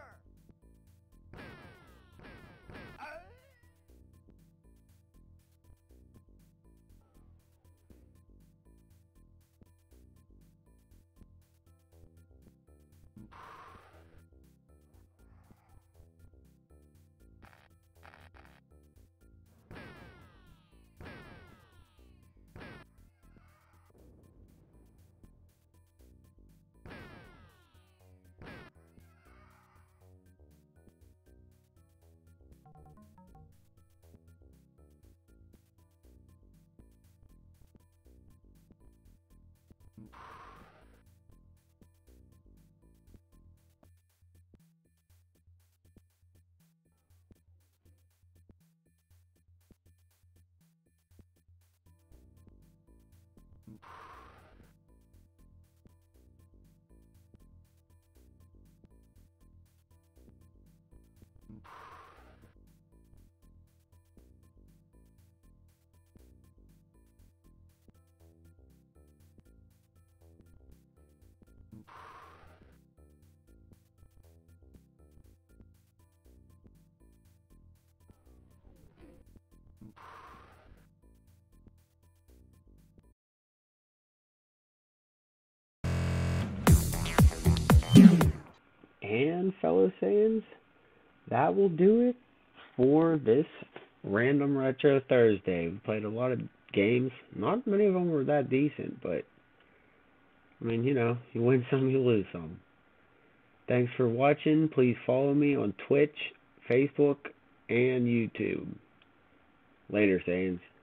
And fellow Saiyans, that will do it for this Random Retro Thursday. We played a lot of games. Not many of them were that decent, but, I mean, you know, you win some, you lose some. Thanks for watching. Please follow me on Twitch, Facebook, and YouTube. Later, Saiyans.